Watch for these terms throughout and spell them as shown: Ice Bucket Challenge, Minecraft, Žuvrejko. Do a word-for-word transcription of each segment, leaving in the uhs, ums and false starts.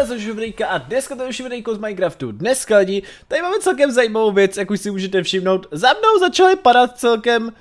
Nazdar Žuvrejka a dneska to je Žuvrejko z Minecraftu. Dneska lidi, tady máme celkem zajímavou věc, jak už si můžete všimnout. Za mnou začaly padat celkem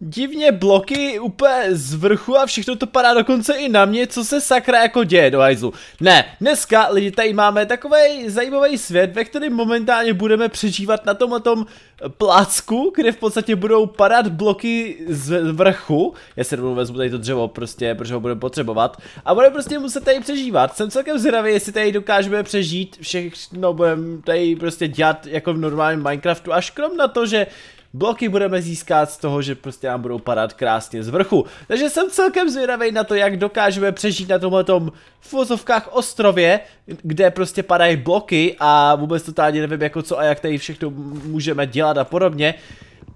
divně bloky úplně z vrchu a všechno to padá dokonce i na mě, co se sakra jako děje do hajzlu. Ne, dneska lidi tady máme takovej zajímavý svět, ve kterém momentálně budeme přežívat na tomhle tom plácku, kde v podstatě budou padat bloky z vrchu. Já si rovnou vezmu tady to dřevo prostě, protože ho budeme potřebovat. A budeme prostě muset tady přežívat. Jsem celkem zvědavý, jestli tady dokážeme přežít všechno, budeme tady prostě dělat jako v normálním Minecraftu, až krom na to, že bloky budeme získat z toho, že prostě nám budou padat krásně z vrchu. Takže jsem celkem zvědavý na to, jak dokážeme přežít na tomhletom v vozovkách ostrově, kde prostě padají bloky a vůbec totálně nevím jako co a jak tady všechno můžeme dělat a podobně.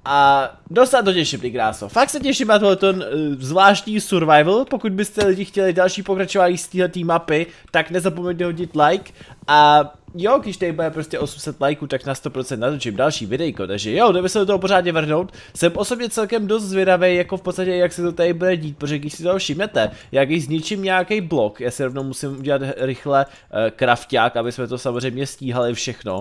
A dostat to těším, ty kráso. Fakt se těším na tohleto uh, zvláštní survival. Pokud byste lidi chtěli další pokračování z této mapy, tak nezapomeňte hodit like. A jo, když tady bude prostě osm set lajků, tak na sto procent natočím další videjko. Takže jo, jdeme se do toho pořádně vrhnout. Jsem osobně celkem dost zvědavý, jako v podstatě, jak se to tady bude dít, protože když si to všimnete, jak když zničím nějaký blok, já si rovnou musím udělat rychle uh, krafťák, aby jsme to samozřejmě stíhali všechno.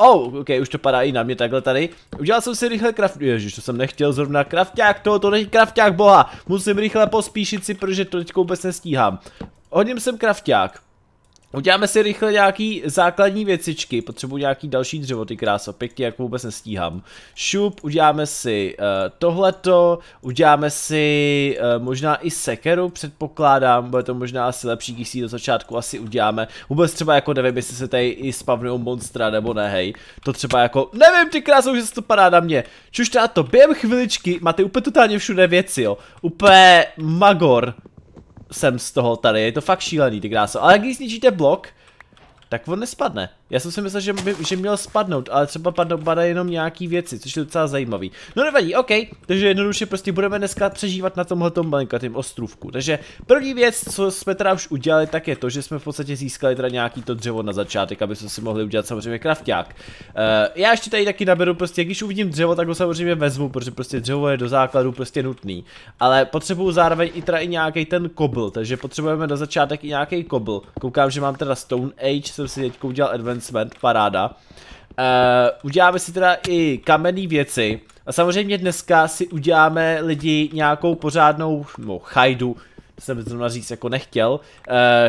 Uh, oh, ok, už to padá i na mě takhle tady. Udělal jsem si rychle kraft. Ježiš, to jsem nechtěl zrovna krafťák, to, to není krafťák, boha. Musím rychle pospíšit si, protože to teď vůbec nestíhám. Hodím sem krafťák. Uděláme si rychle nějaký základní věcičky, potřebuji nějaký další dřevo, ty kráso, pěkně, jak vůbec nestíhám. Šup, uděláme si uh, tohleto, uděláme si uh, možná i sekeru, předpokládám, bude to možná asi lepší, když si do začátku asi uděláme. Vůbec třeba jako nevím, jestli se tady i spavnujou monstra nebo ne, hej. To třeba jako, nevím, ty kráso, že se to padá na mě. Čuštá to, během chviličky, máte úplně totálně všude věci, jo. Úplně magor. Jsem z toho tady, je to fakt šílený, ty kráso. Ale když zničíte blok, tak on nespadne. Já jsem si myslel, že, by, že měl spadnout, ale třeba padnou, padají jenom nějaký věci, což je docela zajímavý. No nevadí, ok, takže jednoduše prostě budeme dneska přežívat na tomhletom malinkatým ostrůvku. Takže první věc, co jsme teda už udělali, tak je to, že jsme v podstatě získali teda nějaký to dřevo na začátek, aby jsme si mohli udělat samozřejmě krafťák. Uh, já ještě tady taky naberu prostě, když uvidím dřevo, tak ho samozřejmě vezmu, protože prostě dřevo je do základu prostě nutný. Ale potřebuju zároveň i teda i nějaký ten kobl, takže potřebujeme do začátek i nějaký kobl. Koukám, že mám teda Stone Age, jsem si teďko udělal advanced. Paráda. Uh, uděláme si teda i kamenné věci a samozřejmě dneska si uděláme lidi nějakou pořádnou no, chajdu, jsem zrovna říct jako nechtěl.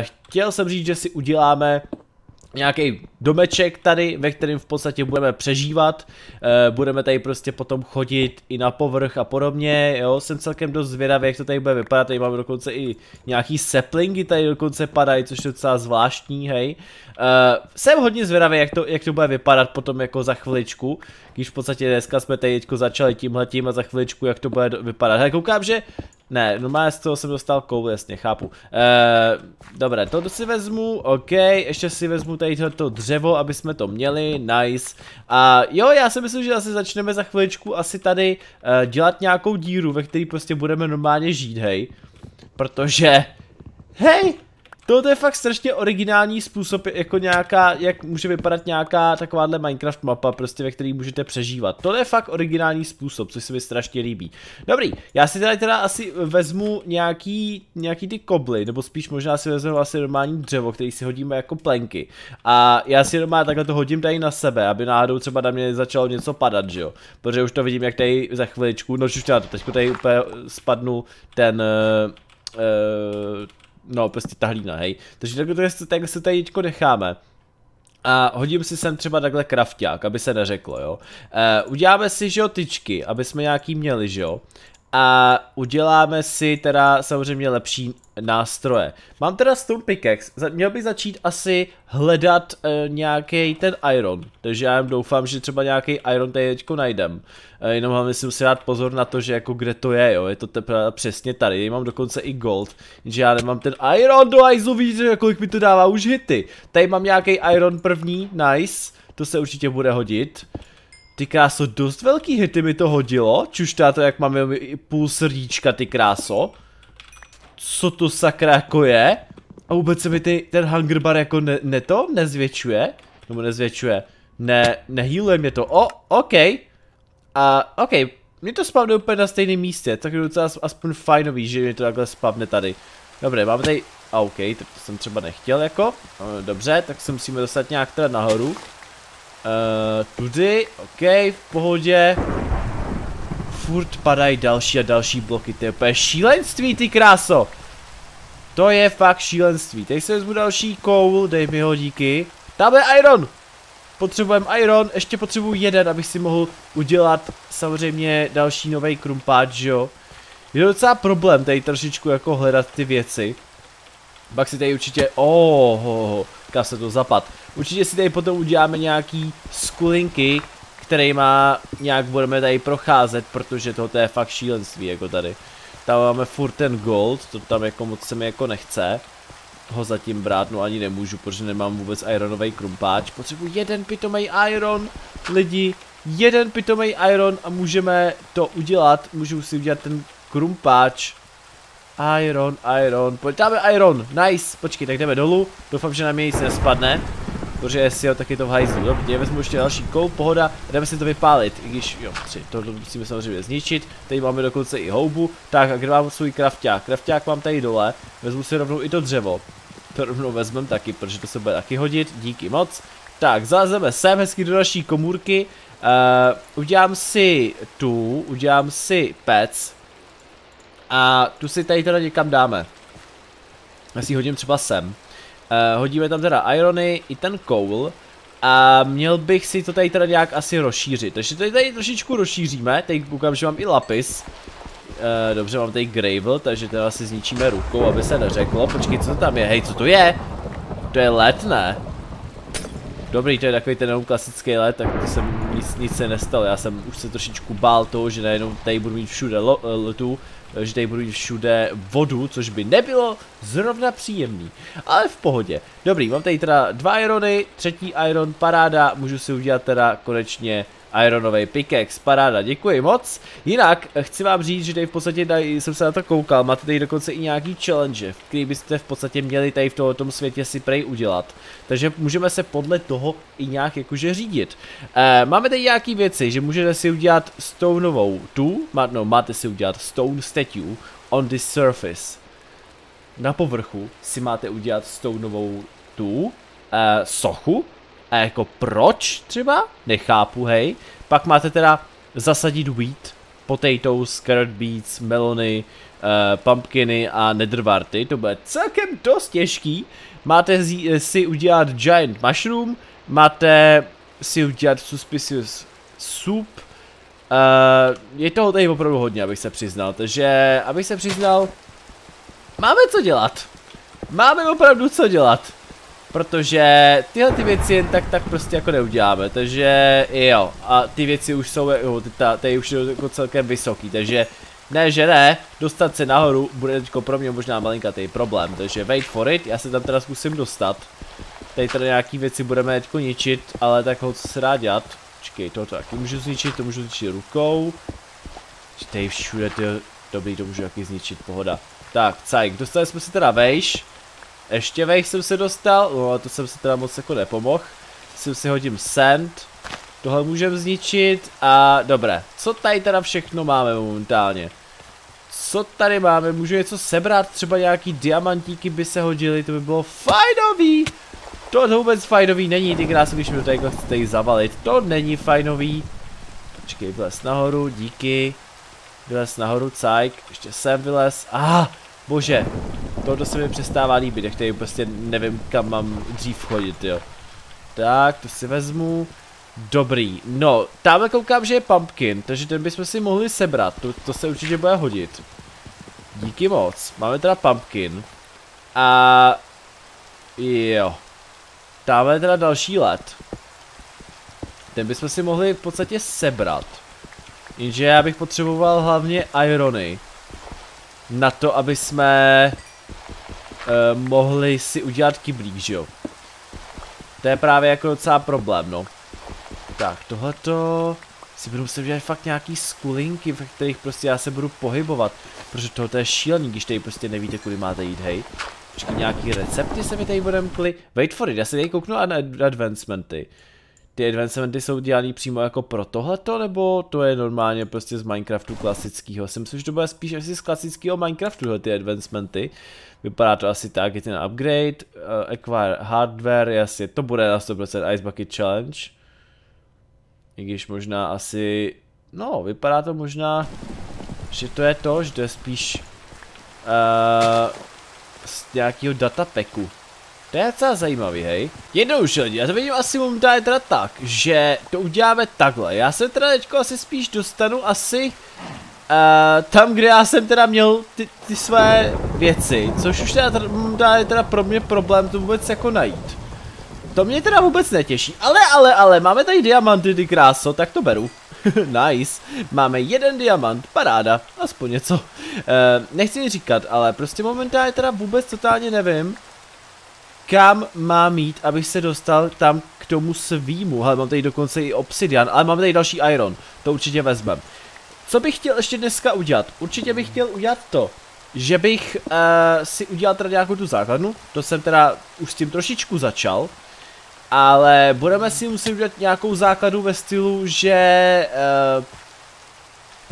Uh, chtěl jsem říct, že si uděláme nějaký domeček tady, ve kterém v podstatě budeme přežívat, e, budeme tady prostě potom chodit i na povrch a podobně, jo, jsem celkem dost zvědavý, jak to tady bude vypadat, tady máme dokonce i nějaký saplingy tady dokonce padají, což je docela zvláštní, hej. E, jsem hodně zvědavý, jak to, jak to bude vypadat potom jako za chviličku, když v podstatě dneska jsme tady začali tímhletím a za chviličku, jak to bude vypadat. Hej, koukám, že ne, normálně z toho jsem dostal koule, jasně, chápu. Eee, dobré, to si vezmu, ok, ještě si vezmu tady to dřevo, aby jsme to měli, nice. A jo, já si myslím, že asi začneme za chviličku asi tady e, dělat nějakou díru, ve které prostě budeme normálně žít, hej. Protože, hej, tohle je fakt strašně originální způsob, jako nějaká, jak může vypadat nějaká takováhle Minecraft mapa, prostě ve který můžete přežívat. To je fakt originální způsob, což se mi strašně líbí. Dobrý, já si tady teda asi vezmu nějaký, nějaký ty kobly, nebo spíš možná si vezmu asi normální dřevo, který si hodíme jako plenky. A já si normálně takhle to hodím tady na sebe, aby náhodou třeba na mě začalo něco padat, že jo. Protože už to vidím, jak tady za chviličku, no už to, teď tady úplně spadnu ten... Uh, No, prostě ta hlína, hej. Takže takhle, takhle se tady teďko necháme. A hodím si sem třeba takhle krafťák, aby se neřeklo, jo. E, uděláme si, že jo, tyčky, aby jsme nějaký měli, že jo. A uděláme si teda samozřejmě lepší nástroje. Mám teda Stone Pickaxe, měl bych začít asi hledat e, nějaký ten iron. Takže já doufám, že třeba nějaký iron tady teďko najdem. E, jenom hlavně si musím dát pozor na to, že jako kde to je, jo, je to teprve přesně tady. Já mám dokonce i gold, že já nemám ten iron do izu, vidíte, kolik mi to dává už hity. Tady mám nějaký iron první, nice, to se určitě bude hodit. Ty kráso, dost velký hity mi to hodilo, čuštá to, jak mám i půl srdíčka, ty kráso. Co to sakra jako je? A vůbec se mi ty, ten hunger bar jako ne, ne to nezvětšuje? Nebo nezvětšuje? Ne, nehýluje mě to, o, ok. A, ok, mě to spavne úplně na stejném místě, tak je docela aspoň fajnový, že mě to takhle spavne tady. Dobré, máme tady A ok, tak to jsem třeba nechtěl jako. Dobře, tak se musíme dostat nějak teda nahoru. Uh, tudy, ok, v pohodě. Furt padají další a další bloky, to je úplně šílenství, ty kráso. To je fakt šílenství. Teď se vezmu další koul, dej mi ho, díky. Tam je iron. Potřebujeme iron, ještě potřebuji jeden, abych si mohl udělat samozřejmě další nový krumpáč, že jo. Je docela problém tady trošičku jako hledat ty věci. Pak si tady určitě, oh, oh, oh kam se to zapad. Určitě si tady potom uděláme nějaký skulinky, který má nějak budeme tady procházet, protože tohoto je fakt šílenství jako tady. Tam máme furt ten gold, to tam jako moc se mi jako nechce ho zatím brát, no ani nemůžu, protože nemám vůbec ironový krumpáč. Potřebuji jeden pitomej iron, lidi, jeden pitomej iron a můžeme to udělat, můžu si udělat ten krumpáč. Iron, iron, pojď, dáme iron, nice, počkej, tak jdeme dolů, doufám, že na mě nic nespadne, protože jestli jo, tak je to v hajzlu, dobře, vezmu ještě další koul, pohoda, jdeme si to vypálit, i když, jo, tři, tohle musíme samozřejmě zničit, tady máme dokonce i houbu, tak a kde mám svůj krafťák, krafťák mám tady dole, vezmu si rovnou i to dřevo, to rovnou vezmem taky, protože to se bude taky hodit, díky moc, tak, zalezeme sem hezky do další komůrky, uh, udělám si tu, udělám si pec, a tu si tady teda někam dáme. Já si hodím třeba sem. E, hodíme tam teda irony i ten coal. A měl bych si to tady teda nějak asi rozšířit. Takže tady, tady trošičku rozšíříme. Tady koukám, že mám i lapis. E, dobře, mám tady gravel, takže teda si zničíme rukou, aby se neřeklo. Počkej, co to tam je? Hej, co to je? To je led, ne? Dobrý, to je takový ten jenom klasický led, tak to jsem nic, nic se nestalo. Já jsem už se trošičku bál toho, že najednou tady budu mít všude ledu. Že tady budu všude vodu, což by nebylo zrovna příjemný, ale v pohodě. Dobrý, mám tady teda dva irony, třetí iron, paráda, můžu si udělat teda konečně ironový pickaxe, paráda, děkuji moc. Jinak chci vám říct, že tady v podstatě tady, jsem se na to koukal, máte tady dokonce i nějaký challenge, který byste v podstatě měli tady v tomto světě si prej udělat. Takže můžeme se podle toho i nějak jakože řídit. E, máme tady nějaký věci, že můžete si udělat stoneovou tu, má, no máte si udělat stone statue on the surface. Na povrchu si máte udělat stoneovou tu e, sochu. A jako proč třeba? Nechápu, hej. Pak máte teda zasadit wheat, potatoes, carrot beets, melony, eh, pumpkiny a netherwarty. To bude celkem dost těžký. Máte si udělat giant mushroom, máte si udělat suspicious soup. Eh, je toho tady opravdu hodně, abych se přiznal. Takže, abych se přiznal, máme co dělat. Máme opravdu co dělat. Protože tyhle ty věci jen tak tak prostě jako neuděláme, takže jo, a ty věci už jsou, jo, tady už je jako celkem vysoký, takže ne, že ne, dostat se nahoru bude teďko pro mě možná malinkatý problém, takže wait for it, já se tam teda zkusím dostat. Tady teda nějaký věci budeme teďko ničit, ale tak ho co se dá dělat, počkej, to taky můžu zničit, to můžu zničit rukou. Tady všude ty dobrý, to můžu taky zničit, pohoda. Tak, cajk, dostali jsme se teda vejš. Ještě vejch jsem se dostal, no a to jsem se teda moc jako nepomohl. Jsem si hodím sand, tohle můžeme zničit a dobré. Co tady teda všechno máme momentálně? Co tady máme, můžu něco sebrat, třeba nějaký diamantíky by se hodily, to by bylo fajnový. To vůbec fajnový není, ty krásy, když mi to tady chcete jí zavalit, to není fajnový. Počkej, vylez nahoru, díky. Vylez nahoru, cajk, ještě sem vylez, ah, bože. Tohle se mi přestává líbit, jak tady prostě nevím, kam mám dřív chodit, jo. Tak, to si vezmu. Dobrý, no, tamhle koukám, že je pumpkin, takže ten bychom si mohli sebrat, to, to se určitě bude hodit. Díky moc, máme teda pumpkin. A... jo. Tamhle je teda další led. Ten bychom si mohli v podstatě sebrat. Jenže já bych potřeboval hlavně irony. Na to, aby jsme... Uh, mohli si udělat kyblík, že jo. To je právě jako docela problém, no. Tak, tohleto... si budu muset udělat fakt nějaký skulinky, v kterých prostě já se budu pohybovat. Protože tohleto je šílený, když tady prostě nevíte, kudy máte jít, hej. Počkej, nějaký recepty se mi tady budem kli... Wait for it, já se tady kouknu na ad advancementy. Ty advancementy jsou dělaný přímo jako pro tohleto, nebo to je normálně prostě z Minecraftu klasického? Jsem si, že to bude spíš asi z klasického Minecraftu ty advancementy. Vypadá to asi tak, je ten upgrade, uh, acquire hardware, jasně, to bude na sto procent Ice Bucket Challenge. I když možná asi, no, vypadá to možná, že to je to, že to je spíš uh, z nějakého datapacku. To je docela zajímavý, hej. Jednou už lidi, já to vidím asi momentálně teda tak, že to uděláme takhle. Já se teda teďko asi spíš dostanu asi uh, tam, kde já jsem teda měl ty, ty své věci, což už teda momentálně teda pro mě problém to vůbec jako najít. To mě teda vůbec netěší, ale, ale, ale, máme tady diamanty, ty kráso, tak to beru. Nice, máme jeden diamant, paráda, aspoň něco. Uh, nechci říkat, ale prostě momentálně teda vůbec totálně nevím, kam mám jít, abych se dostal tam k tomu svýmu. Hele, mám tady dokonce i obsidian, ale mám tady další iron, to určitě vezmem. Co bych chtěl ještě dneska udělat? Určitě bych chtěl udělat to, že bych uh, si udělal teda nějakou tu základnu, to jsem teda už s tím trošičku začal, ale budeme si muset udělat nějakou základnu ve stylu, že uh,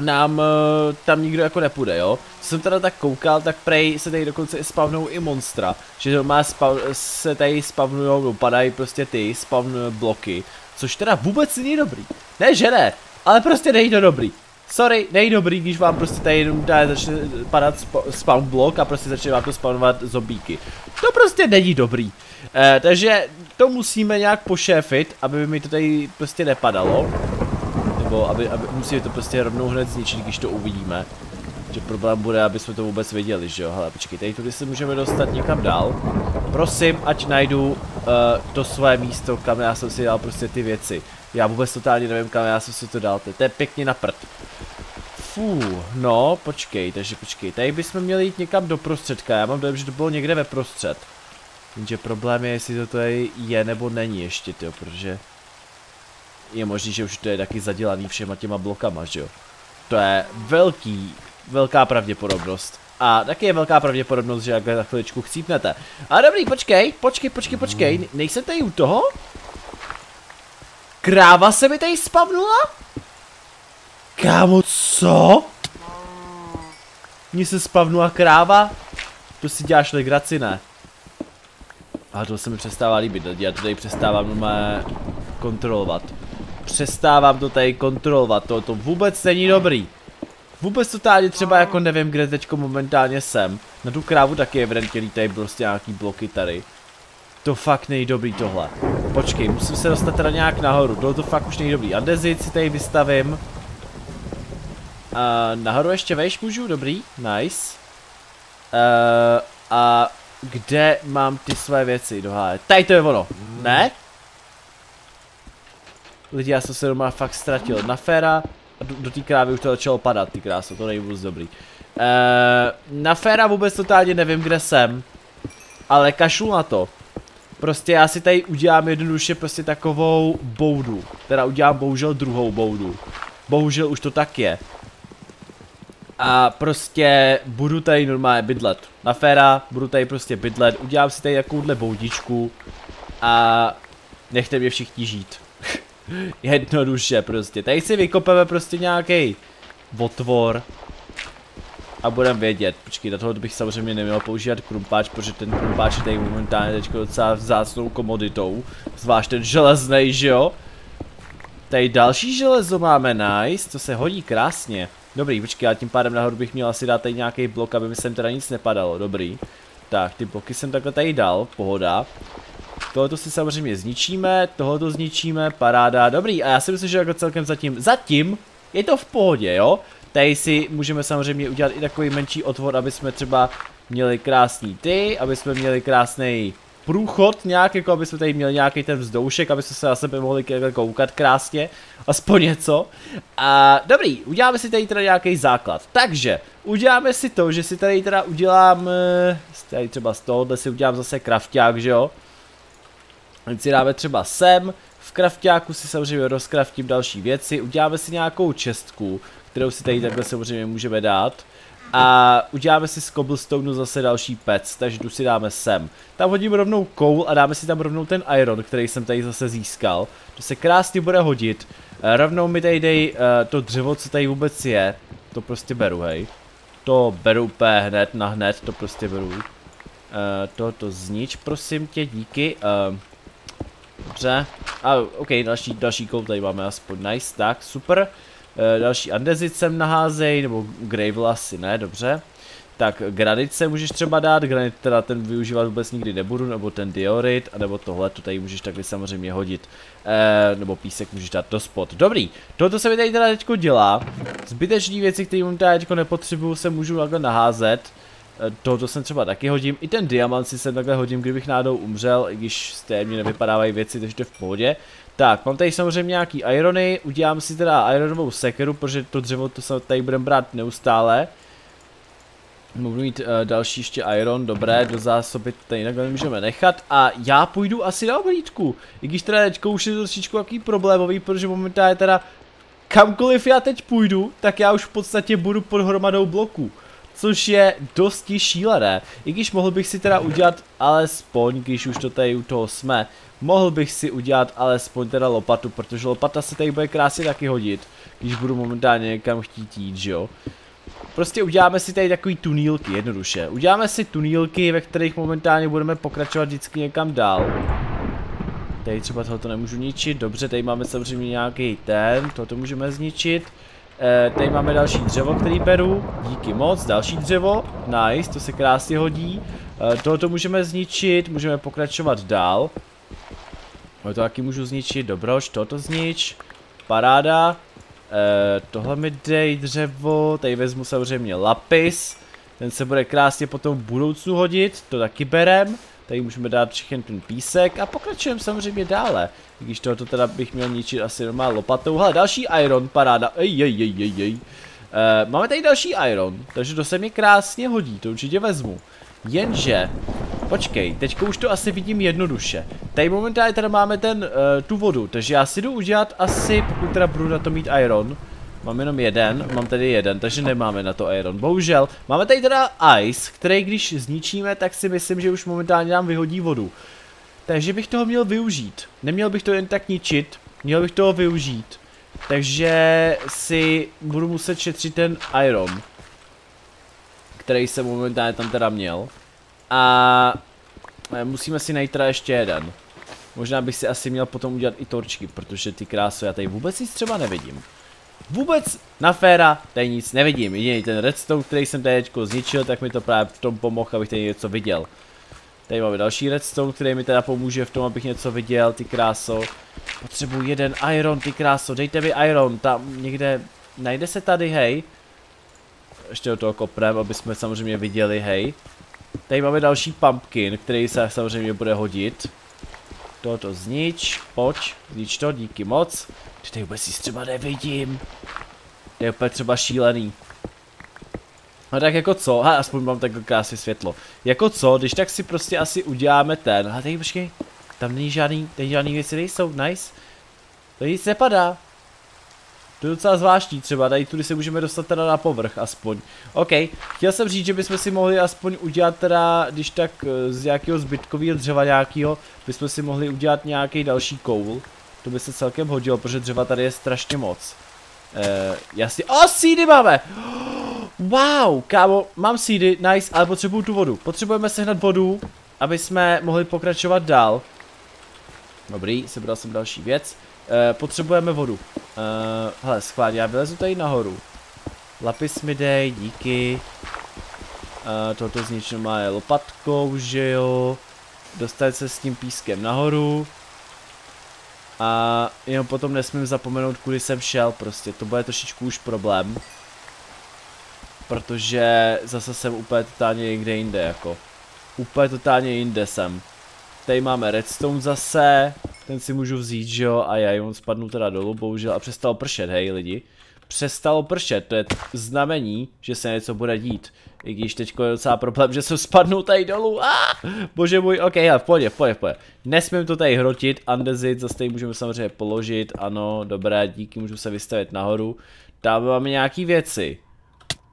nám uh, tam nikdo jako nepůjde, jo. Co jsem teda tak koukal, tak prej se tady dokonce spavnou i monstra, že doma spav, se tady spavnujou, no, padají prostě ty spavn bloky, což teda vůbec není dobrý, ne že ne, ale prostě nejde to dobrý. Sorry, nejde dobrý, když vám prostě tady jenom začne padat spawn blok a prostě začne vám to spawnovat zombíky. To prostě není dobrý. Eh, takže to musíme nějak pošéfit, aby mi to tady prostě nepadalo. Nebo aby, aby musíme to prostě rovnou hned zničit, když to uvidíme. Že problém bude, aby jsme to vůbec věděli, že jo. Hele, počkej, tady tudy se můžeme dostat někam dál. Prosím, ať najdu uh, to své místo, kam já jsem si dal prostě ty věci. Já vůbec totálně nevím, kam já jsem si to dal. To je pěkně na prd. Fú, no, počkej, takže počkej. Tady bychom měli jít někam do prostředka. Já mám dojem, že to bylo někde ve prostřed. Jenže problém je, jestli to tady je nebo není ještě, tyjo, protože je možný, že už to je taky zadělaný všema těma blokama, že jo. To je velký, velká pravděpodobnost. A taky je velká pravděpodobnost, že takhle za chviličku chcípnete. A dobrý, počkej, počkej, počkej, počkej. Nejsem tady u toho? Kráva se mi tady spavnula? Kámo, co? Mně se spavnula kráva? To si děláš legraci, ne? A to se mi přestává líbit, lidi. Já to tady přestávám kontrolovat. Přestávám to tady kontrolovat, to, to vůbec není dobrý. Vůbec totálně třeba jako nevím, kde teďko momentálně jsem. Na tu krávu taky evidentně lítají prostě nějaký bloky tady. To fakt není dobrý tohle. Počkej, musím se dostat teda nějak nahoru, tohle to fakt už není dobrý. Andezit si tady vystavím. A nahoru ještě vejš můžu, dobrý, nice. A, a kde mám ty své věci, doháje? Tady to je ono, ne? Lidi, já jsem se doma fakt ztratil na féra. Do, do té krávy už to začalo padat, ty kráso, to není vůbec dobrý. Eee, na féra vůbec totálně nevím, kde jsem. Ale kašlu na to. Prostě já si tady udělám jednoduše prostě takovou boudu. Teda udělám bohužel druhou boudu. Bohužel už to tak je. A prostě budu tady normálně bydlet. Na féra budu tady prostě bydlet, udělám si tady takovouhle boudičku. A nechte mě všichni žít. Jednoduše prostě. Tady si vykopeme prostě nějaký otvor. A budeme vědět. Počkej, na toho bych samozřejmě neměl používat krumpáč, protože ten krumpáč je tady momentálně teď docela vzácnou komoditou. Zvlášť ten železnej, že jo? Tady další železo máme, nice, to se hodí krásně. Dobrý, počkej, a tím pádem nahoru bych měl asi dát tady nějaký blok, aby mi sem teda nic nepadalo, dobrý. Tak, ty bloky jsem takhle tady dal, pohoda. Tohoto si samozřejmě zničíme, tohoto zničíme, paráda, dobrý, a já si myslím, že jako celkem zatím, zatím je to v pohodě, jo? Tady si můžeme samozřejmě udělat i takový menší otvor, aby jsme třeba měli krásný ty, aby jsme měli krásný průchod nějak, jako aby jsme tady měli nějaký ten vzdoušek, aby jsme se na sebe mohli koukat krásně, aspoň něco. A dobrý, uděláme si tady teda nějaký základ, takže uděláme si to, že si tady teda udělám, tady třeba z tohohle si udělám zase krafťák, že jo? Teď si dáme třeba sem, v krafťáku si samozřejmě rozkraftím další věci, uděláme si nějakou čestku, kterou si tady takhle samozřejmě můžeme dát. A uděláme si z cobblestone zase další pec, takže tu si dáme sem. Tam hodím rovnou koul a dáme si tam rovnou ten iron, který jsem tady zase získal. To se krásně bude hodit. Rovnou mi tady dej uh, to dřevo, co tady vůbec je. To prostě beru, hej. To beru úplně hned, na hned, to prostě beru. Uh, Toto znič, prosím tě, díky. Uh, dobře. A ah, ok, další, další koul tady máme aspoň, nice, tak, super. Další andezit sem naházej, nebo gravel asi ne, dobře. Tak granit se můžeš třeba dát, granit teda ten využívat vůbec nikdy nebudu, nebo ten diorit, anebo tohle, to tady můžeš takhle samozřejmě hodit. E, nebo písek můžeš dát do spod. Dobrý, toto se mi tady teda teďko dělá. Zbytečné věci, které mu teda teďko nepotřebuju, se můžu takhle naházet. E, toto jsem třeba taky hodím, i ten diamant si sem takhle hodím, kdybych náhodou umřel, i když z té mě nevypadávají věci, takže to je v pohodě. Tak, mám tady samozřejmě nějaký irony, udělám si teda ironovou sekeru, protože to dřevo to se tady budeme brát neustále. Budu mít uh, další ještě iron, dobré, do zásoby to tady jinak nemůžeme nechat a já půjdu asi na oblídku. I když teda teďko už je to trošičku takový problémový, protože momentálně teda kamkoliv já teď půjdu, tak já už v podstatě budu pod hromadou bloků. Což je dosti šílené, i když mohl bych si teda udělat alespoň, když už to tady u toho jsme, mohl bych si udělat alespoň teda lopatu, protože lopata se tady bude krásně taky hodit, když budu momentálně někam chtít jít, že jo. Prostě uděláme si tady takový tunílky, jednoduše. Uděláme si tunílky, ve kterých momentálně budeme pokračovat vždycky někam dál. Tady třeba tohoto nemůžu ničit, dobře, tady máme samozřejmě nějaký ten, tohoto můžeme zničit. E, tady máme další dřevo, který beru, díky moc, další dřevo, nice, to se krásně hodí. E, tohoto můžeme zničit, můžeme pokračovat dál. No to taky můžu zničit, dobroš, toto znič, paráda, e, tohle mi dej dřevo, tady vezmu samozřejmě lapis, ten se bude krásně potom v budoucnu hodit, to taky berem, tady můžeme dát všechny ten písek a pokračujeme samozřejmě dále, když tohoto teda bych měl ničit asi normálně lopatou, hele další iron, paráda, ej, ej, ej, ej, ej. E, máme tady další iron, takže to se mi krásně hodí, to určitě vezmu, jenže... Počkej, teďko už to asi vidím jednoduše. Tady momentálně teda máme ten, uh, tu vodu, takže já si jdu udělat asi, pokud teda budu na to mít iron. Mám jenom jeden, mám tady jeden, takže nemáme na to iron, bohužel. Máme tady teda ice, který když zničíme, tak si myslím, že už momentálně nám vyhodí vodu. Takže bych toho měl využít. Neměl bych to jen tak ničit, měl bych toho využít. Takže si budu muset šetřit ten iron, který jsem momentálně tam teda měl. A musíme si najít teda ještě jeden. Možná bych si asi měl potom udělat i torčky, protože ty krásy, já tady vůbec nic třeba nevidím. Vůbec na féra tady nic nevidím. Jediný ten redstone, který jsem tady teďko zničil, tak mi to právě v tom pomohl, abych tady něco viděl. Tady máme další redstone, který mi teda pomůže v tom, abych něco viděl, ty kráso. Potřebuji jeden iron, ty kráso, dejte mi iron, tam někde, najde se tady, hej. Ještě do toho koprem, aby jsme samozřejmě viděli, hej. Tady máme další pumpkin, který se samozřejmě bude hodit. Toto znič, pojď, znič to, díky moc. Ty tady vůbec jsi třeba nevidím. To je úplně třeba šílený. No tak jako co, ha, aspoň mám takové krásné světlo. Jako co, když tak si prostě asi uděláme ten. Ha, tady počkej, tam není žádný, tady žádný věci nejsou, nice. Tady nic nepadá. To je docela zvláštní třeba, tady tudy se můžeme dostat teda na povrch aspoň. OK, chtěl jsem říct, že bychom si mohli aspoň udělat teda, když tak z nějakého zbytkového dřeva nějakého, bychom si mohli udělat nějaký další koul. To by se celkem hodilo, protože dřeva tady je strašně moc. Eee, jasně, o, seedy máme! Wow, kámo, mám seedy, nice, ale potřebuju tu vodu. Potřebujeme sehnat vodu, aby jsme mohli pokračovat dál. Dobrý, sebral jsem další věc. Uh, potřebujeme vodu. Uh, hele, schvál, já vylezu tady nahoru. Lapis mi dej, díky. Uh, toto zničeno má je lopatkou, že jo. Dostat se s tím pískem nahoru. A jenom potom nesmím zapomenout, kudy jsem šel prostě. To bude trošičku už problém. Protože zase jsem úplně totálně někde jinde jako. Úplně totálně jinde jsem. Tady máme redstone zase. Ten si můžu vzít, že jo, a já on spadnu teda dolů, bohužel, a přestalo pršet, hej lidi. Přestalo pršet, to je znamení, že se něco bude dít. I když teďko je docela problém, že jsem spadnu tady dolů, ah! Bože můj, ok, hele, v pohodě, v pohodě, v pohodě. Nesmím to tady hrotit, andezit, zase tady můžeme samozřejmě položit, ano, dobré, díky, můžu se vystavit nahoru. Tam máme nějaký věci.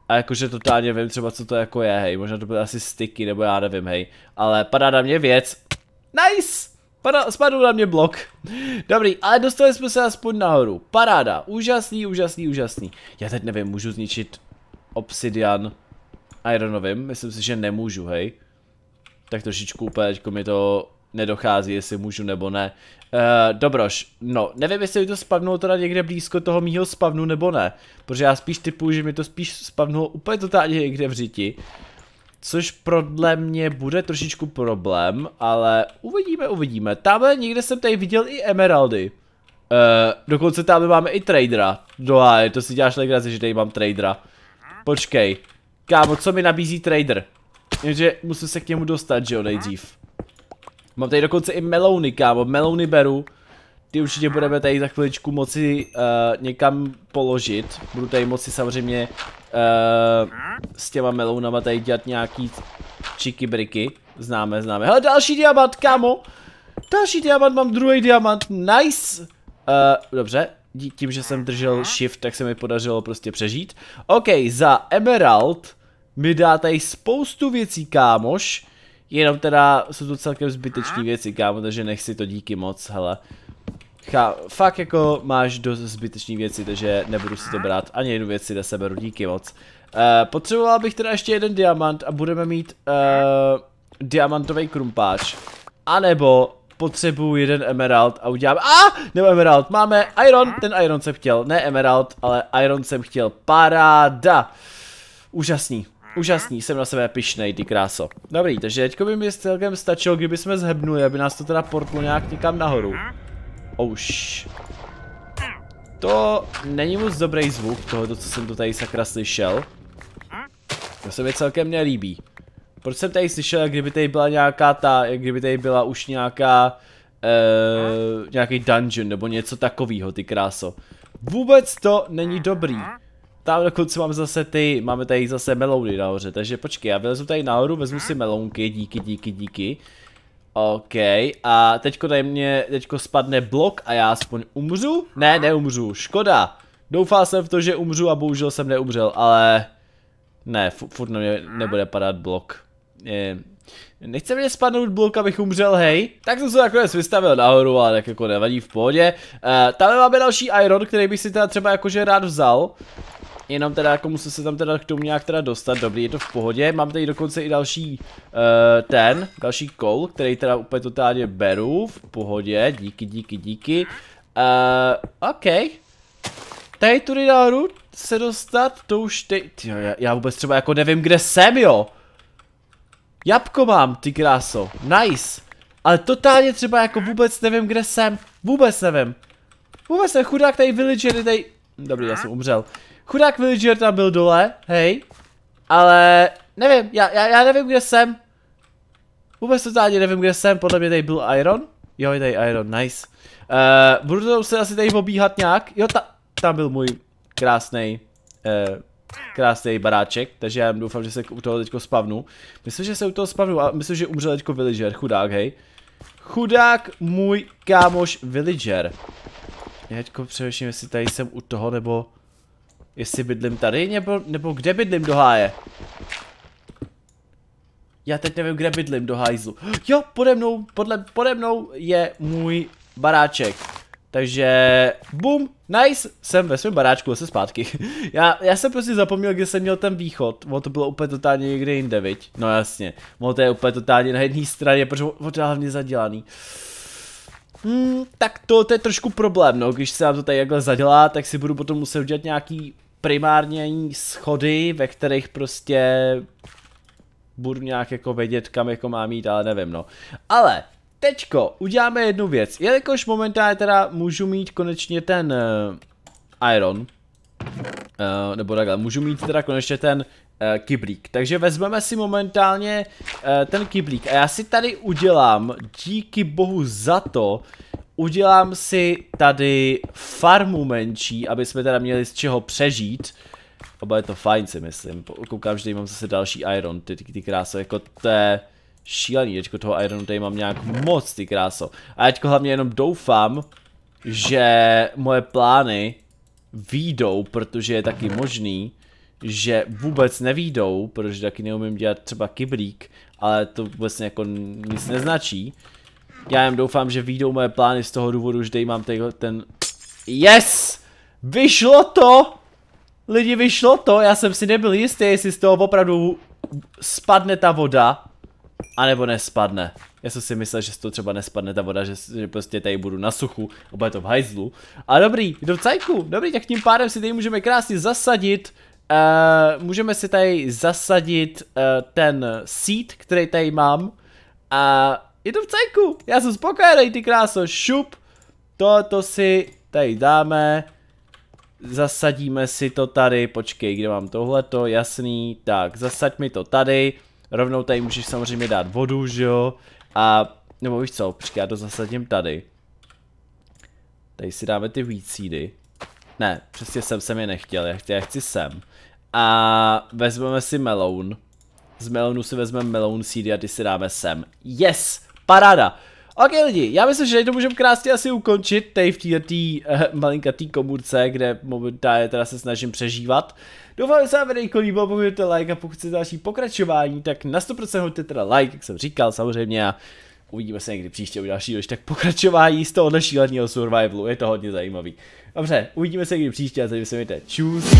A jakože totálně vím třeba co to jako je, hej, možná to bude asi sticky, nebo já nevím, hej. Ale padá na mě věc. Nice! Padal, spadl na mě blok. Dobrý, ale dostali jsme se aspoň nahoru. Paráda, úžasný, úžasný, úžasný. Já teď nevím, můžu zničit obsidian. Ironovým, myslím si, že nemůžu, hej. Tak trošičku úplně mi to nedochází, jestli můžu nebo ne. E, dobroš, no, nevím, jestli mi to spavnulo teda někde blízko toho mýho spavnu nebo ne. Protože já spíš typuju, že mi to spíš spavnulo úplně totálně někde v říti. Což podle mě bude trošičku problém, ale uvidíme, uvidíme. Tamhle někde jsem tady viděl i emeraldy. E, dokonce tamhle máme i tradera. No a to si děláš legraci, že tady mám tradera. Počkej. Kámo, co mi nabízí trader? Takže musím se k němu dostat, že jo, nejdřív. Mám tady dokonce i melouny, kámo, melouny beru. Ty určitě budeme tady za chviličku moci uh, někam položit. Budu tady moci samozřejmě uh, s těma melounama tady dělat nějaký čiky briky. Známe, známe. Hele, další diamant, kámo. Další diamant, mám druhý diamant, nice. Uh, dobře. Tím, že jsem držel shift, tak se mi podařilo prostě přežít. OK, za emerald mi dá tady spoustu věcí, kámoš. Jenom teda jsou to celkem zbytečné věci, kámo, takže nechci to díky moc, hele. Chá, fakt jako máš dost zbytečné věci, takže nebudu si to brát. Ani jednu věc si neseberu, díky moc. Eh, potřeboval bych teda ještě jeden diamant a budeme mít eh, diamantový krumpáč. A nebo... Potřebuju jeden emerald a uděláme. A! Nebo emerald, máme iron, ten iron jsem chtěl, ne emerald, ale iron jsem chtěl, paráda. Úžasný, úžasný, jsem na sebe pyšnej, ty kráso. Dobrý, takže teďko by mi celkem stačilo, kdyby jsme zhebnuli, aby nás to teda portlo nějak někam nahoru. Ouš. To není moc dobrý zvuk tohoto, co jsem tu tady sakra slyšel. To se mi celkem nelíbí. Proč jsem tady slyšel, kdyby tady byla nějaká ta, kdyby tady byla už nějaká, e, nějaký dungeon nebo něco takového, ty kráso. Vůbec to není dobrý. Tam dokonce mám zase ty, máme tady zase melouny nahoře, takže počkej, já vylezu tady nahoru, vezmu si melounky, díky, díky, díky. OK, a teďko tady mě, teďko spadne blok a já aspoň umřu? Ne, neumřu, škoda. Doufal jsem v to, že umřu a bohužel jsem neumřel, ale ne, furt na mě nebude padat blok. Nechce mě spadnout blok, abych umřel, hej. Tak jsem se nakonec vystavil nahoru, ale tak jako nevadí, v pohodě. E, tam máme další iron, který bych si teda třeba jakože rád vzal. Jenom teda jako musím se tam teda k tomu nějak teda dostat, dobrý, je to v pohodě. Mám tady dokonce i další e, ten, další koul, který teda úplně totálně beru, v pohodě, díky, díky, díky. E, OK. Tady tudy nahoru se dostat, to už ty... Tyjo, já, já vůbec třeba jako nevím, kde jsem, jo. Jabko mám, ty kráso, nice, ale totálně třeba jako vůbec nevím, kde jsem, vůbec nevím, vůbec nevím, chudák tady villager, tady, dobrý, já jsem umřel, chudák villager tam byl dole, hej, ale nevím, já, já, já nevím, kde jsem, vůbec totálně nevím, kde jsem, podle mě tady byl iron, jo, je tady iron, nice, uh, budu to muset asi tady obíhat nějak, jo, ta, tam byl můj krásnej, uh, krásný baráček, takže já doufám, že se u toho teďko spavnu. Myslím, že se u toho spavnu a myslím, že umřel teďko villager, chudák, hej. Chudák můj kámoš villager. Já teďko přemýšlím, jestli tady jsem u toho, nebo jestli bydlím tady, nebo, nebo kde bydlím do háje. Já teď nevím, kde bydlím do hájzlu. Jo, pode mnou, podle, pode mnou je můj baráček. Takže, bum, nice, jsem ve svém baráčku zase zpátky. já, já jsem prostě zapomněl, kde jsem měl ten východ. Ono to bylo úplně totálně někde jinde, viď? No jasně, ono to je úplně totálně na jedné straně, protože ono to je hlavně zadělaný. Hmm, tak to, to je trošku problém, no, když se nám to tady takhle zadělá, tak si budu potom muset udělat nějaký primární schody, ve kterých prostě budu nějak jako vědět, kam jako mám jít, ale nevím, no. Ale... Teďko uděláme jednu věc, jelikož momentálně teda můžu mít konečně ten uh, iron, uh, nebo takhle, můžu mít teda konečně ten uh, kyblík, takže vezmeme si momentálně uh, ten kyblík a já si tady udělám, díky bohu za to, udělám si tady farmu menší, aby jsme teda měli z čeho přežít. Oba je to fajn, si myslím, koukám, že tady mám zase další iron, ty, ty, ty krásy, jako to je... Šílený, teďko toho ironu tady mám nějak moc, ty kráso. A teďko hlavně jenom doufám, že moje plány výjdou, protože je taky možný, že vůbec nevídou, protože taky neumím dělat třeba kyblík, ale to vůbec jako nic neznačí. Já jen doufám, že vyjdou moje plány z toho důvodu, že tady mám tenhle ten... Yes! Vyšlo to! Lidi, vyšlo to, já jsem si nebyl jistý, jestli z toho opravdu spadne ta voda, anebo nespadne. Já jsem si myslel, že z toho třeba nespadne ta voda, že, že prostě tady budu na suchu, a bude to v hajzlu. A dobrý, do cajku, dobrý, tak tím pádem si tady můžeme krásně zasadit, uh, můžeme si tady zasadit uh, ten seed, který tady mám. A je to v cajku, já jsem spokojený, ty kráso, šup, toto si tady dáme. Zasadíme si to tady, počkej, kde mám tohleto, jasný, tak zasaď mi to tady, rovnou tady můžeš samozřejmě dát vodu, že jo, a, nebo víš co, počkej, já to zasadím tady. Tady si dáme ty wheat seedy, ne, přesně sem jsem je nechtěl, já chci, já chci sem. A vezmeme si meloun, z melounu si vezmeme meloun seedy a ty si dáme sem, yes, paráda. Ok lidi, já myslím, že tady to můžeme krásně asi ukončit, tady v této eh, malinkatý komůrce, kde momentálně teda se snažím přežívat. Doufám, že se vám videjko líbilo, pokud jste like a pokud chcete další pokračování, tak na sto procent hoďte teda like, jak jsem říkal samozřejmě, a uvidíme se někdy příště u dalšího, když tak pokračování z tohohle šíleného survivalu, je to hodně zajímavý. Dobře, uvidíme se někdy příště a zatím se mějte, čus.